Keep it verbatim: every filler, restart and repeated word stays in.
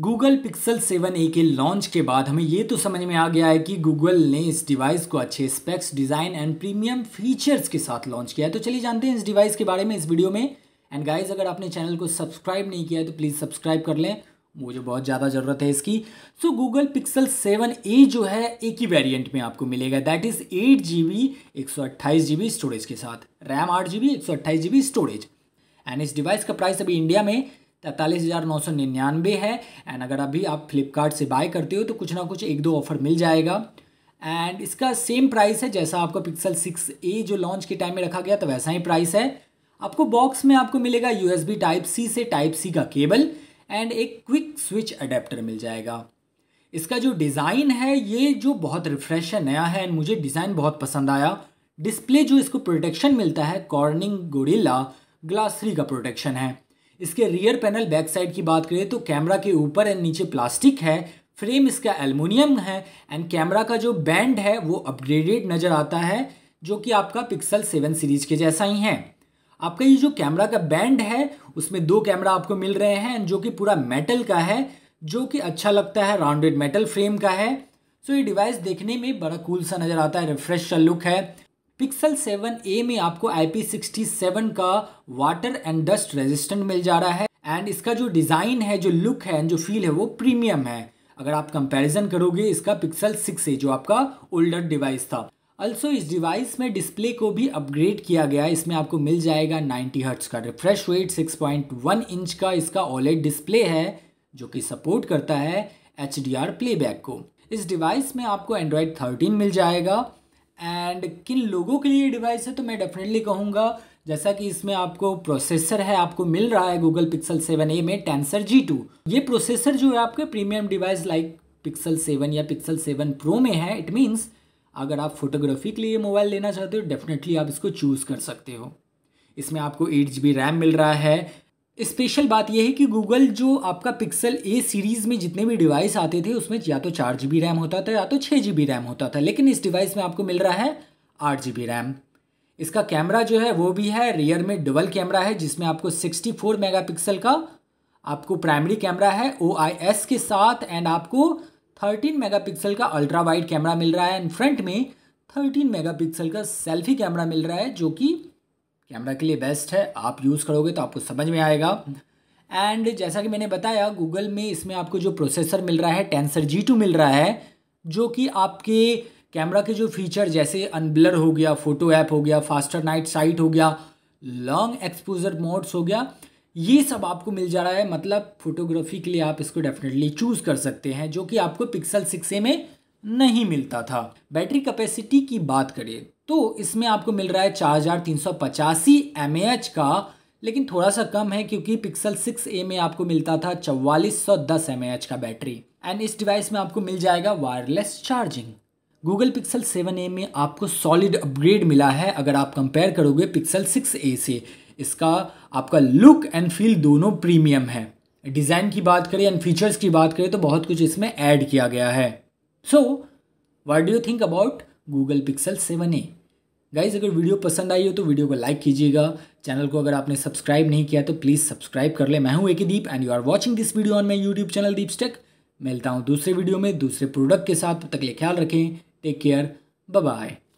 Google Pixel seven ए के launch के बाद हमें ये तो समझ में आ गया है कि Google ने इस डिवाइस को अच्छे specs, design and premium features के साथ लॉन्च किया है। तो चलिए जानते हैं इस डिवाइस के बारे में इस वीडियो में। एंड गाइस, अगर आपने चैनल को सब्सक्राइब नहीं किया है तो प्लीज़ सब्सक्राइब कर लें, मुझे बहुत ज़्यादा ज़रूरत है इसकी। So Google Pixel seven A जो है एक ही वेरिएंट में आपको मिलेगा, that is eight G B एक सौ अट्ठाईस जी बी स्टोरेज के साथ, रैम आठ जी बी एक सौ अट्ठाईस जी बी स्टोरेज। एंड इस डिवाइस का प्राइस अभी इंडिया में तैंतालीस हज़ार नौ सौ निन्यानवे है। एंड अगर अभी आप फ्लिपकार्ट से बाय करते हो तो कुछ ना कुछ एक दो ऑफर मिल जाएगा। एंड इसका सेम प्राइस है जैसा आपका पिक्सल सिक्स ए जो लॉन्च के टाइम में रखा गया था, वैसा ही प्राइस है। आपको बॉक्स में आपको मिलेगा U S B type C से टाइप सी का केबल एंड एक क्विक स्विच अडेप्टर मिल जाएगा। इसका जो डिज़ाइन है ये जो बहुत रिफ्रेश है, नया है एंड मुझे डिज़ाइन बहुत पसंद आया। डिस्प्ले जो इसको प्रोटेक्शन मिलता है कॉर्निंग गोरिल्ला ग्लास थ्री का प्रोटेक्शन है। इसके रियर पैनल बैक साइड की बात करें तो कैमरा के ऊपर एंड नीचे प्लास्टिक है, फ्रेम इसका एल्युमिनियम है एंड कैमरा का जो बैंड है वो अपग्रेडेड नज़र आता है, जो कि आपका पिक्सल सेवन सीरीज के जैसा ही है। आपका ये जो कैमरा का बैंड है उसमें दो कैमरा आपको मिल रहे हैं, जो कि पूरा मेटल का है, जो कि अच्छा लगता है, राउंडेड मेटल फ्रेम का है। सो ये डिवाइस देखने में बड़ा कूल सा नज़र आता है, रिफ्रेश सा लुक है। पिक्सल सेवन ए में आपको आई पी सिक्सटी सेवन का वाटर एंड डस्ट रेजिस्टेंट मिल जा रहा है एंड इसका जो डिज़ाइन है, जो लुक है, जो फील है वो प्रीमियम है, अगर आप कंपेरिजन करोगे इसका पिक्सल सिक्स ए जो आपका ओल्डर डिवाइस था। अल्सो इस डिवाइस में डिस्प्ले को भी अपग्रेड किया गया है। इसमें आपको मिल जाएगा नाइंटी हर्ट्स का refresh rate, six point one inch का इसका ओलेड डिस्प्ले है जो कि सपोर्ट करता है एच डी आर प्लेबैक को। इस डिवाइस में आपको एंड्रॉयड थर्टीन मिल जाएगा। एंड किन लोगों के लिए डिवाइस है तो मैं डेफिनेटली कहूँगा, जैसा कि इसमें आपको प्रोसेसर है आपको मिल रहा है गूगल पिक्सल सेवन ए में टेंसर जी टू। ये प्रोसेसर जो है आपके premium device like Pixel seven या पिक्सल सेवन प्रो में है। इट मीन्स अगर आप फोटोग्राफी के लिए मोबाइल लेना चाहते हो डेफिनेटली आप इसको चूज़ कर सकते हो। इसमें आपको एट जी बी रैम मिल रहा है। स्पेशल बात यह है कि गूगल जो आपका पिक्सल ए सीरीज़ में जितने भी डिवाइस आते थे उसमें या तो चार जी बी रैम होता था या तो छः जी बी रैम होता था, लेकिन इस डिवाइस में आपको मिल रहा है आठ जी बी रैम। इसका कैमरा जो है वो भी है, रियर में डबल कैमरा है जिसमें आपको सिक्सटी फोर मेगा पिक्सल का आपको प्राइमरी कैमरा है ओ आई एस के साथ एंड आपको थर्टीन मेगापिक्सल का अल्ट्रा वाइड कैमरा मिल रहा है एंड फ्रंट में थर्टीन मेगापिक्सल का सेल्फी कैमरा मिल रहा है, जो कि कैमरा के लिए बेस्ट है। आप यूज़ करोगे तो आपको समझ में आएगा। एंड जैसा कि मैंने बताया गूगल में इसमें आपको जो प्रोसेसर मिल रहा है टेंसर जी टू मिल रहा है, जो कि आपके कैमरा के जो फीचर जैसे अनब्लर हो गया, फोटो ऐप हो गया, फास्टर नाइट साइट हो गया, लॉन्ग एक्सपोजर मोड्स हो गया, ये सब आपको मिल जा रहा है। मतलब फोटोग्राफी के लिए आप इसको डेफिनेटली चूज़ कर सकते हैं, जो कि आपको पिक्सल सिक्स ए में नहीं मिलता था। बैटरी कैपेसिटी की बात करें तो इसमें आपको मिल रहा है चार हज़ार तीन सौ पचासी एम ए एच का, लेकिन थोड़ा सा कम है क्योंकि पिक्सल सिक्स ए में आपको मिलता था चौवालीस सौ दस एम ए एच का बैटरी। एंड इस डिवाइस में आपको मिल जाएगा wireless charging. Google Pixel seven A में आपको सॉलिड अपग्रेड मिला है अगर आप कंपेयर करोगे पिक्सल सिक्स ए से। इसका आपका लुक एंड फील दोनों प्रीमियम है। डिज़ाइन की बात करें एंड फीचर्स की बात करें तो बहुत कुछ इसमें ऐड किया गया है। So what do you think about Google Pixel seven A? Guys, अगर वीडियो पसंद आई हो तो वीडियो को लाइक कीजिएगा। चैनल को अगर आपने सब्सक्राइब नहीं किया तो प्लीज़ सब्सक्राइब कर ले। मैं हूँ A K Deep and you are watching this video on my YouTube channel Deepstech. मिलता हूँ दूसरे वीडियो में दूसरे प्रोडक्ट के साथ, तब तक के लिए ख्याल रखें। Take care, bye bye.